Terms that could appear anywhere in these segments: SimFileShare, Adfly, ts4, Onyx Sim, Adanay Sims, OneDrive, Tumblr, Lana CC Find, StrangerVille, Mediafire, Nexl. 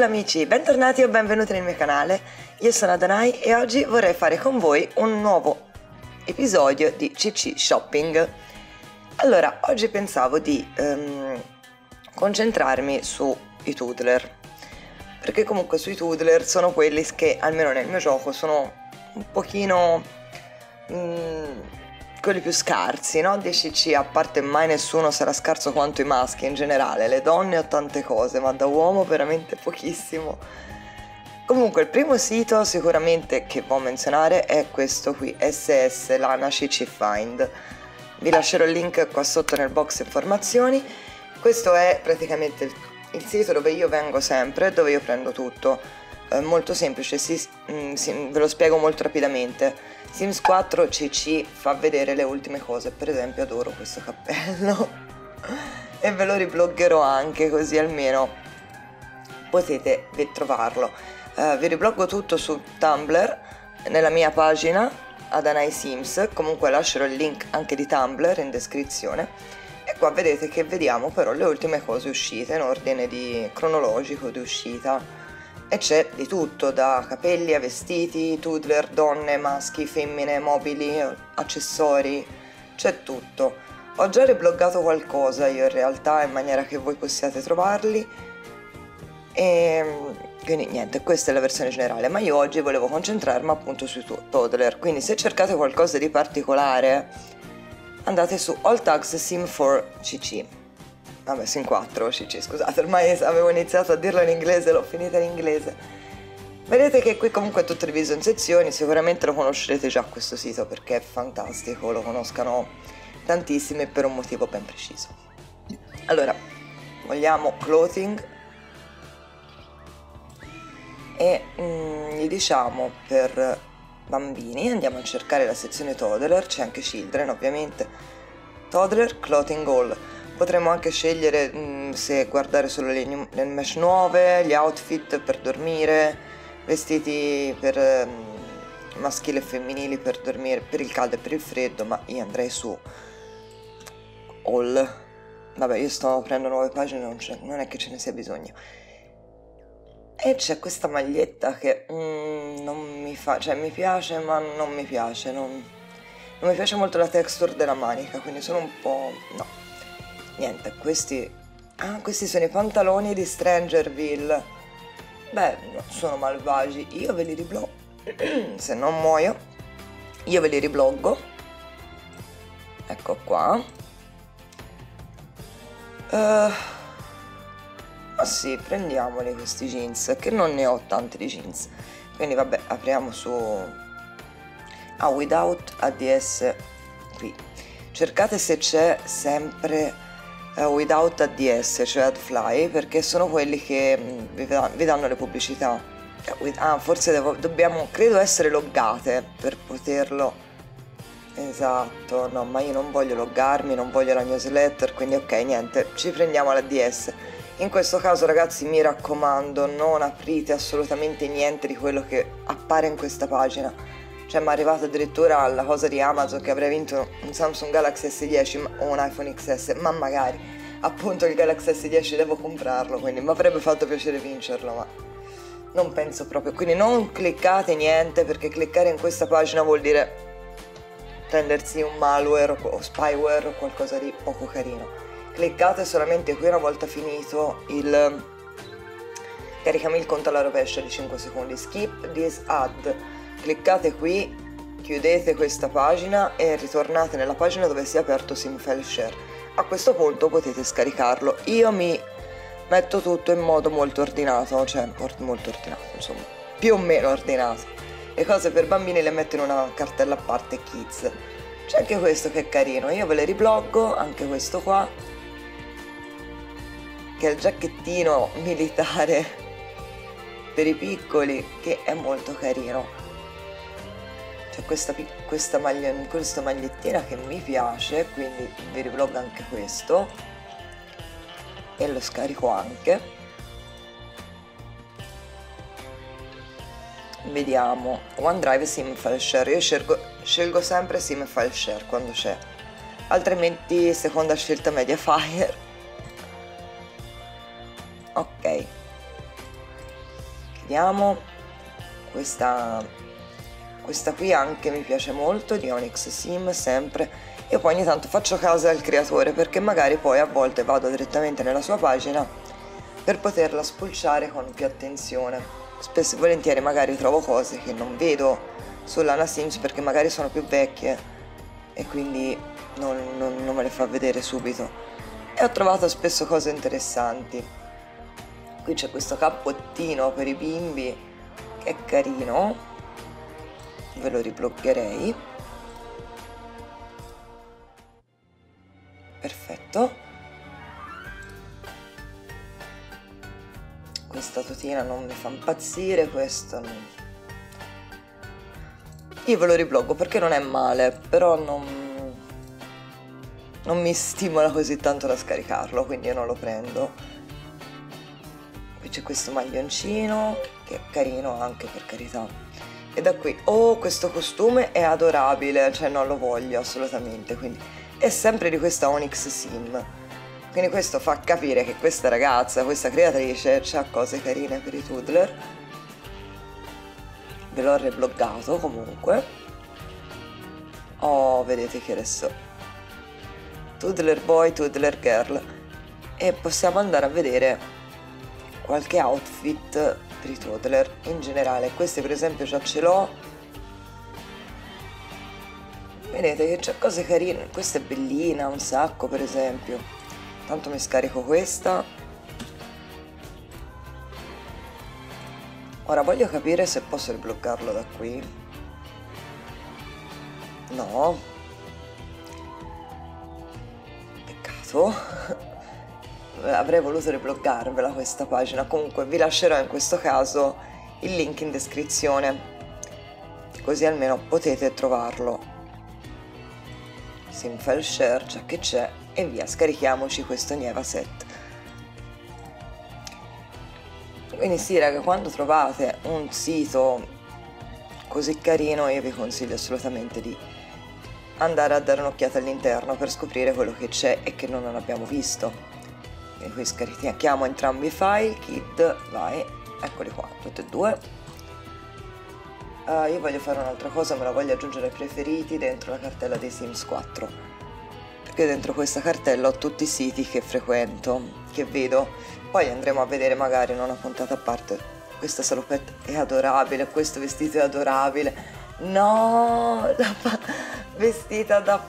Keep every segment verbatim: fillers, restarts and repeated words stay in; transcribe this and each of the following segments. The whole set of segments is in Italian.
Ciao amici, bentornati o benvenuti nel mio canale. Io sono Adanay e oggi vorrei fare con voi un nuovo episodio di C C Shopping. Allora, oggi pensavo di um, concentrarmi sui toddler, perché comunque sui toddler sono quelli che, almeno nel mio gioco, sono un pochino um, quelli più scarsi, no? Dei C C, a parte mai nessuno sarà scarso quanto i maschi in generale, le donne ho tante cose, ma da uomo veramente pochissimo. Comunque il primo sito sicuramente che voglio menzionare è questo qui, S S Lana C C Find. Vi lascerò il link qua sotto nel box informazioni. Questo è praticamente il, il sito dove io vengo sempre, dove io prendo tutto. Eh, molto semplice, si, mh, si, ve lo spiego molto rapidamente. Sims quattro C C fa vedere le ultime cose, per esempio adoro questo cappello e ve lo ribloggerò anche, così almeno potete trovarlo. Uh, vi ribloggo tutto su Tumblr nella mia pagina Adanay Sims, comunque lascerò il link anche di Tumblr in descrizione. E qua vedete che vediamo però le ultime cose uscite in ordine di cronologico di uscita. E c'è di tutto, da capelli a vestiti, toddler, donne, maschi, femmine, mobili, accessori, c'è tutto. Ho già ribloggato qualcosa io in realtà, in maniera che voi possiate trovarli. E quindi niente, questa è la versione generale, ma io oggi volevo concentrarmi appunto sui toddler, quindi se cercate qualcosa di particolare andate su AllTagsSim four C C. Vabbè, Sim quattro C C, scusate, ormai avevo iniziato a dirlo in inglese, l'ho finita in inglese. Vedete che qui comunque è tutto diviso in sezioni, sicuramente lo conoscerete già questo sito perché è fantastico, lo conoscano tantissimi per un motivo ben preciso. Allora, vogliamo clothing e mm, gli diciamo per bambini, andiamo a cercare la sezione toddler, c'è anche children ovviamente, toddler clothing haul. Potremmo anche scegliere mh, se guardare solo le, le mesh nuove, gli outfit per dormire, vestiti per mh, maschili e femminili per dormire, per il caldo e per il freddo, ma io andrei su all. Vabbè, io sto aprendo nuove pagine, non, non è che ce ne sia bisogno. E c'è questa maglietta che mh, non mi fa, cioè mi piace ma non mi piace, non, non mi piace molto la texture della manica, quindi sono un po'... no. Niente, questi, ah, questi sono i pantaloni di StrangerVille. Beh, sono malvagi. Io ve li ribloggo. Se non muoio, io ve li ribloggo. Ecco qua. Uh, ma sì, prendiamoli questi jeans, che non ne ho tanti di jeans. Quindi vabbè, apriamo su... Ah, without A D S qui. Cercate se c'è sempre... Without A D S, cioè Adfly, perché sono quelli che vi, vi danno le pubblicità. Ah, forse devo, dobbiamo, credo, essere loggate per poterlo. Esatto, no, ma io non voglio loggarmi, non voglio la newsletter, quindi ok, niente, ci prendiamo l'A D S. In questo caso, ragazzi, mi raccomando, non aprite assolutamente niente di quello che appare in questa pagina. Cioè, mi è arrivata addirittura la cosa di Amazon che avrei vinto un Samsung Galaxy S dieci o un iPhone X S, ma magari appunto il Galaxy S dieci devo comprarlo, quindi mi avrebbe fatto piacere vincerlo, ma non penso proprio. Quindi non cliccate niente, perché cliccare in questa pagina vuol dire prendersi un malware o spyware o qualcosa di poco carino. Cliccate solamente qui una volta finito il caricami il conto alla rovescia di cinque secondi, skip this ad. Cliccate qui, chiudete questa pagina e ritornate nella pagina dove si è aperto SimFileShare. A questo punto potete scaricarlo. Io mi metto tutto in modo molto ordinato, cioè molto ordinato, insomma, più o meno ordinato. Le cose per bambini le metto in una cartella a parte kids. C'è anche questo che è carino, io ve le ribloggo, anche questo qua, che è il giacchettino militare per i piccoli, che è molto carino. C'è questa, questa, maglia, questa magliettina che mi piace, quindi vi ribloggo anche questo e lo scarico anche. Vediamo OneDrive SimFileShare, io scelgo, scelgo sempre SimFileShare quando c'è, altrimenti seconda scelta Mediafire. Ok, vediamo questa, questa qui anche mi piace molto, di Onyx Sim sempre. E poi ogni tanto faccio caso al creatore, perché magari poi a volte vado direttamente nella sua pagina per poterla spulciare con più attenzione. Spesso e volentieri magari trovo cose che non vedo su Lana Sims perché magari sono più vecchie e quindi non, non, non me le fa vedere subito. E ho trovato spesso cose interessanti. Qui c'è questo cappottino per i bimbi che è carino, ve lo ribloccherei. Perfetto. Questa tutina non mi fa impazzire, questo non... Io ve lo riblocco perché non è male, però non... non mi stimola così tanto da scaricarlo, quindi io non lo prendo. Qui c'è questo maglioncino, che è carino anche, per carità. E da qui, oh, questo costume è adorabile, cioè non lo voglio assolutamente, quindi... è sempre di questa Onyx Sim, quindi questo fa capire che questa ragazza, questa creatrice, ha cose carine per i toddler. Ve l'ho rebloggato comunque. Oh, vedete che adesso toddler boy, toddler girl, e possiamo andare a vedere qualche outfit per i toddler in generale. Queste per esempio già ce l'ho. Vedete che c'è cose carine, questa è bellina un sacco per esempio, tanto mi scarico questa. Ora voglio capire se posso ribloccarlo da qui. No. Peccato. Avrei voluto ribloccarvela questa pagina, comunque vi lascerò in questo caso il link in descrizione, così almeno potete trovarlo. SimFileShare, già che c'è, e via, scarichiamoci questo Nieva set. Quindi sì raga, quando trovate un sito così carino io vi consiglio assolutamente di andare a dare un'occhiata all'interno per scoprire quello che c'è e che non abbiamo visto. E qui scarichiamo entrambi i file, kid, vai, eccoli qua, tutti e due. Uh, io voglio fare un'altra cosa, me la voglio aggiungere ai preferiti dentro la cartella dei Sims quattro, perché dentro questa cartella ho tutti i siti che frequento, che vedo, poi andremo a vedere magari in una puntata a parte. Questa salopetta è adorabile, questo vestito è adorabile, no, la vestita da,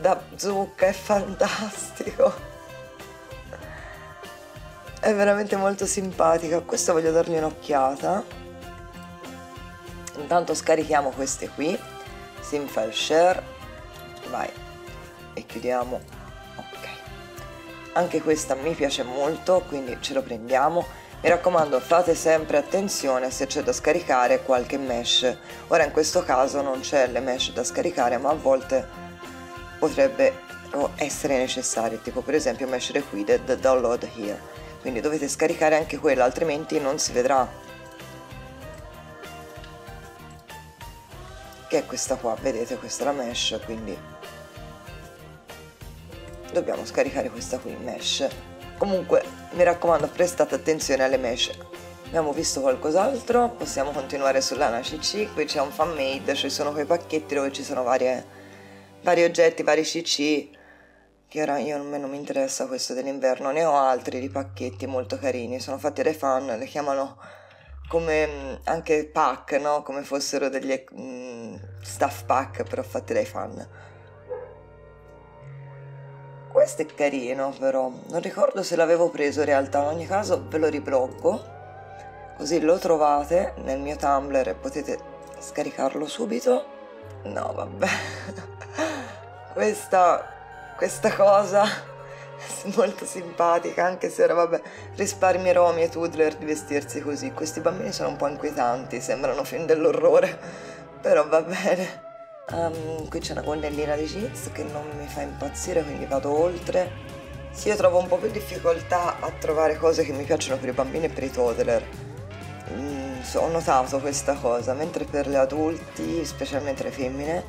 da zucca è fantastico, è veramente molto simpatica, a questo voglio dargli un'occhiata. Intanto scarichiamo queste qui, SimFileShare, vai, e chiudiamo, ok. Anche questa mi piace molto, quindi ce lo prendiamo. Mi raccomando, fate sempre attenzione se c'è da scaricare qualche mesh. Ora in questo caso non c'è le mesh da scaricare, ma a volte potrebbero essere necessarie, tipo per esempio mesh required, download here. Quindi dovete scaricare anche quella, altrimenti non si vedrà. Che è questa qua, vedete, questa è la mesh, quindi dobbiamo scaricare questa qui, mesh. Comunque mi raccomando, prestate attenzione alle mesh. Abbiamo visto qualcos'altro, possiamo continuare su Lana C C, qui c'è un fan made, ci sono quei pacchetti dove ci sono varie, vari oggetti, vari C C, che ora io, a me non mi interessa questo dell'inverno, ne ho altri di pacchetti molto carini, sono fatti dai fan, li chiamano... come anche pack, no? Come fossero degli mh, staff pack però fatti dai fan. Questo è carino però, non ricordo se l'avevo preso in realtà, in ogni caso ve lo riblocco, così lo trovate nel mio Tumblr e potete scaricarlo subito. No vabbè, questa, questa cosa... molto simpatica, anche se ora vabbè risparmierò ai miei toddler di vestirsi così. Questi bambini sono un po' inquietanti, sembrano film dell'orrore, però va bene. Um, qui c'è una gonnellina di jeans che non mi fa impazzire, quindi vado oltre. Sì, io trovo un po' più difficoltà a trovare cose che mi piacciono per i bambini e per i toddler, mm, so, ho notato questa cosa, mentre per gli adulti, specialmente le femmine,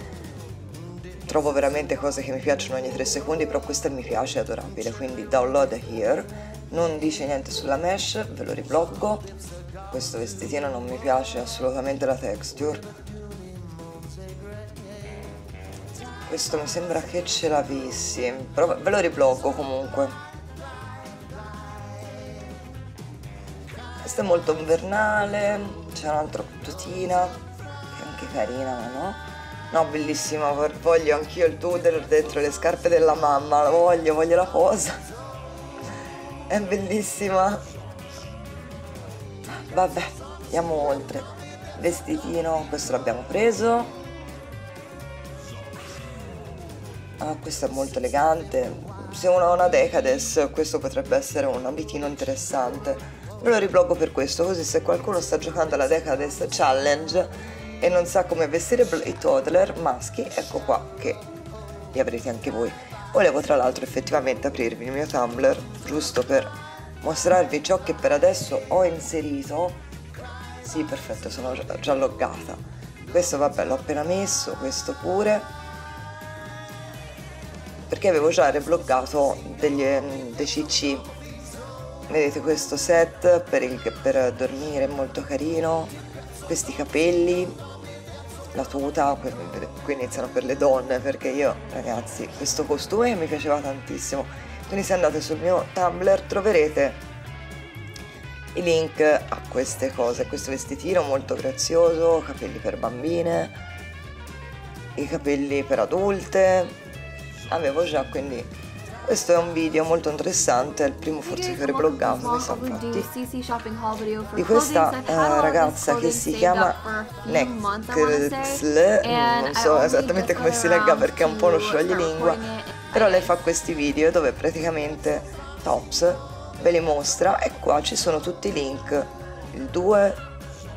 trovo veramente cose che mi piacciono ogni tre secondi, però questa mi piace, è adorabile, quindi download here. Non dice niente sulla mesh, ve lo riblocco. Questa vestitina non mi piace assolutamente, la texture. Questo mi sembra che ce l'avessi, però ve lo riblocco comunque. Questo è molto invernale, c'è un'altra tutina che è anche carina, ma no? No, bellissima, voglio anch'io il Tudor dentro le scarpe della mamma, la voglio, voglio la cosa. È bellissima. Vabbè, andiamo oltre. Vestitino, questo l'abbiamo preso. Ah, questo è molto elegante. Se uno ha una Decades, questo potrebbe essere un abitino interessante. Ve lo riblocco per questo, così se qualcuno sta giocando alla Decades Challenge e non sa come vestire i toddler maschi, ecco qua che li avrete anche voi. Volevo tra l'altro effettivamente aprirvi il mio Tumblr, giusto per mostrarvi ciò che per adesso ho inserito. Sì, perfetto, sono già loggata. Questo vabbè, l'ho appena messo, questo pure, perché avevo già rebloccato degli, dei C C. Vedete questo set per, il, per dormire, molto carino, questi capelli, la tuta, qui iniziano per le donne, perché io, ragazzi, questo costume mi piaceva tantissimo. Quindi se andate sul mio Tumblr troverete i link a queste cose, questo vestitino molto grazioso, capelli per bambine, i capelli per adulte, avevo già quindi... Questo è un video molto interessante, è il primo forse che ho ribloggato, mi sa, infatti, di questa uh, ragazza che si chiama Nexl, non so esattamente come si legga perché è un po' lo scioglilingua, però lei fa questi video dove praticamente tops ve li mostra e qua ci sono tutti i link, il due,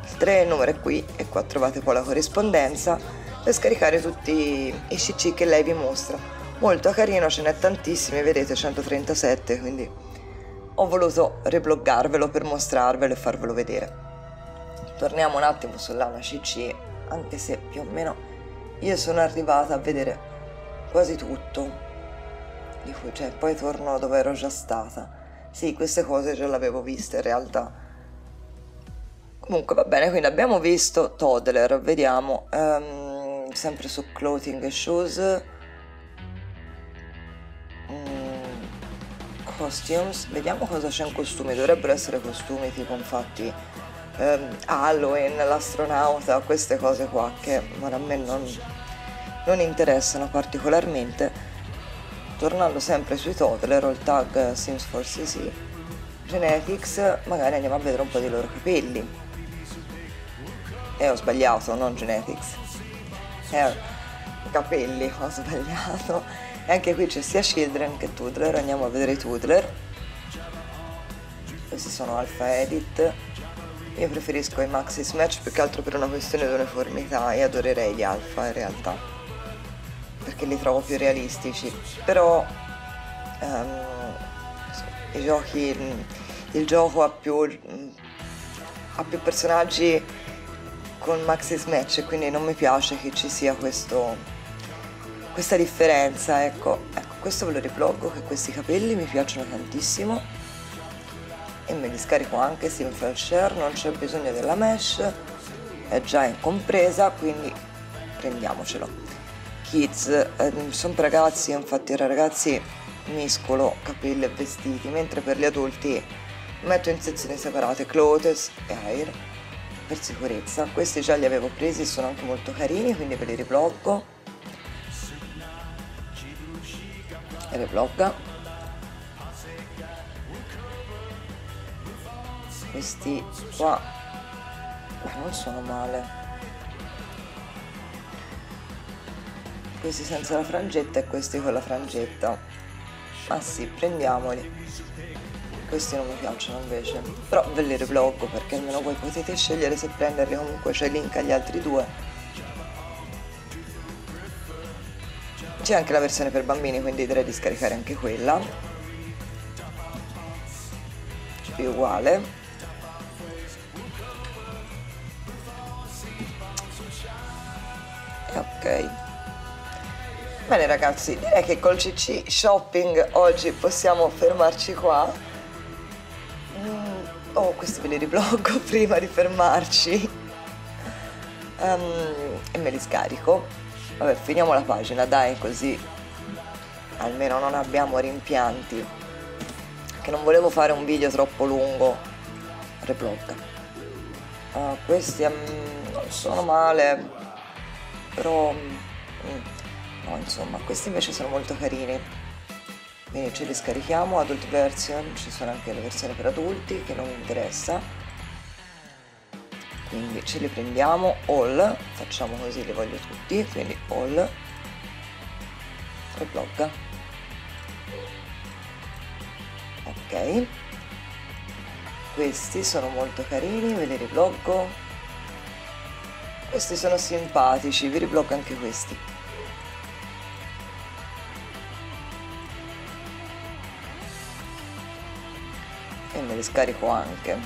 il tre, il numero è qui e qua trovate poi la corrispondenza per scaricare tutti i C C che lei vi mostra. Molto carino, ce n'è tantissimi, vedete centotrentasette, quindi ho voluto rebloggarvelo per mostrarvelo e farvelo vedere. Torniamo un attimo sull'Lana C C, anche se più o meno io sono arrivata a vedere quasi tutto, di cui, cioè, poi torno dove ero già stata. Sì, queste cose già le avevo viste in realtà. Comunque va bene, quindi abbiamo visto toddler, vediamo, um, sempre su clothing e shoes. Costumes, vediamo cosa c'è in costumi, dovrebbero essere costumi tipo infatti ehm, Halloween, l'astronauta, queste cose qua che a me non, non interessano particolarmente. Tornando sempre sui toddler, AllTagsSim four C C, Genetics, magari andiamo a vedere un po' dei loro capelli. Eh, ho sbagliato, non Genetics, eh, capelli, ho sbagliato. E anche qui c'è sia Children che Toddler, andiamo a vedere i Toddler. Questi sono Alpha Edit. Io preferisco i Maxi Smash più che altro per una questione di uniformità, e adorerei gli Alpha in realtà, perché li trovo più realistici. Però um, i giochi, il gioco ha più, ha più personaggi con Maxi Smash e quindi non mi piace che ci sia questo... questa differenza, ecco. Ecco, questo ve lo ribloggo, che questi capelli mi piacciono tantissimo e me li scarico anche SimFileShare, non c'è bisogno della mesh, è già incompresa, quindi prendiamocelo. Kids, eh, sono per ragazzi, infatti per ragazzi miscolo capelli e vestiti, mentre per gli adulti metto in sezioni separate clothes e hair per sicurezza. Questi già li avevo presi, sono anche molto carini, quindi ve li ribloggo. E reblogga questi qua, non sono male, questi senza la frangetta e questi con la frangetta, ma sì, prendiamoli. Questi non mi piacciono invece, però ve li rebloggo perché almeno voi potete scegliere se prenderli, comunque c'è link agli altri due. C'è anche la versione per bambini, quindi direi di scaricare anche quella. È uguale. E ok. Bene ragazzi, direi che col C C Shopping oggi possiamo fermarci qua. Oh, questi me li riblocco prima di fermarci. Um, e me li scarico. Vabbè, finiamo la pagina, dai, così almeno non abbiamo rimpianti. Che non volevo fare un video troppo lungo. Reblocca. Uh, questi um, non sono male, però... Um, no, insomma, questi invece sono molto carini. Quindi ce li scarichiamo, adult version, ci sono anche le versioni per adulti che non mi interessa, quindi ce li prendiamo, all, facciamo così, li voglio tutti, quindi all, e blocca. Ok, questi sono molto carini, ve li riblocco, questi sono simpatici, vi riblocco anche questi. Me li scarico anche.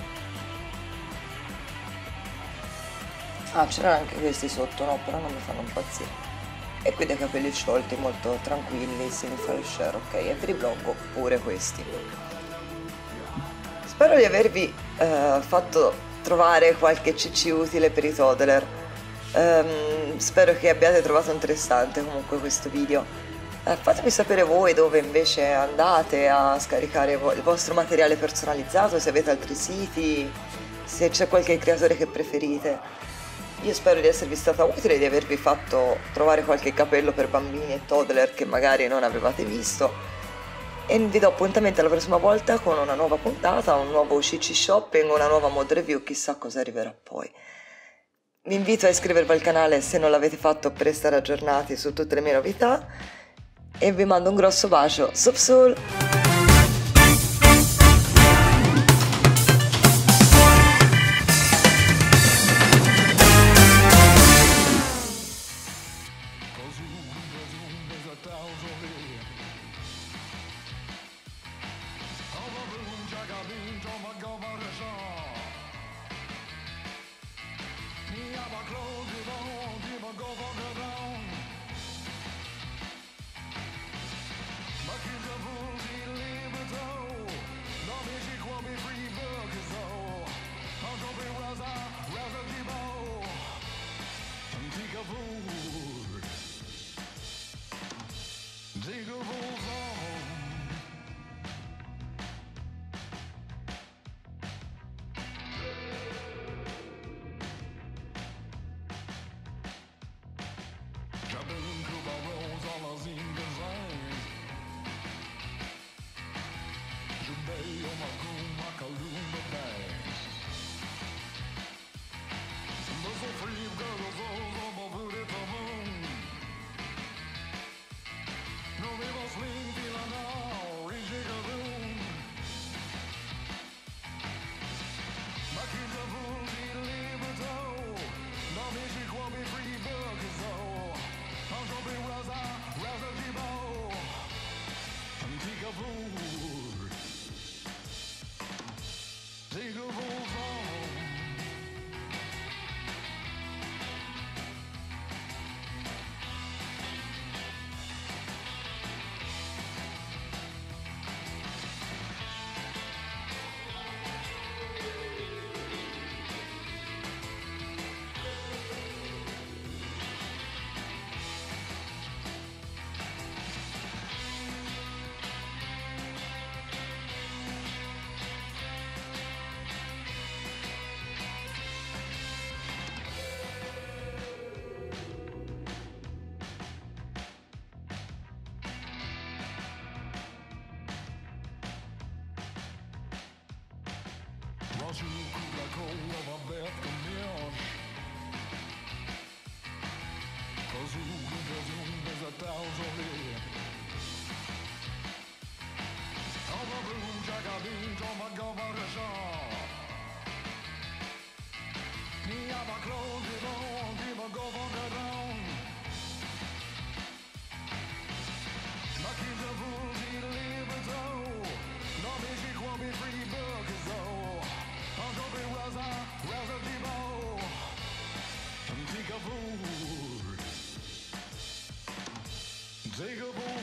Ah, c'erano anche questi sotto, no, però non mi fanno impazzire. E qui dei capelli sciolti, molto tranquilli, SimFileShare, ok, e vi riblocco pure questi. Spero di avervi eh, fatto trovare qualche cc utile per i toddler. Ehm, spero che abbiate trovato interessante comunque questo video. Fatemi sapere voi dove invece andate a scaricare il vostro materiale personalizzato, se avete altri siti, se c'è qualche creatore che preferite. Io spero di esservi stata utile e di avervi fatto trovare qualche capello per bambini e toddler che magari non avevate visto. E vi do appuntamento alla prossima volta con una nuova puntata, un nuovo C C shopping, una nuova mod review, chissà cosa arriverà poi. Vi invito a iscrivervi al canale se non l'avete fatto per stare aggiornati su tutte le mie novità. E vi mando un grosso bacio, sup sul! Je ne couvre qu'au moment bête comme mioche Cause you could just move as a thousand years All the room jacobins on my governor shop Me have a clothes it on, give a governor down My kids are fools, he live it all No me she can't be free book is all Rather be bold and take a vote. Take a vote.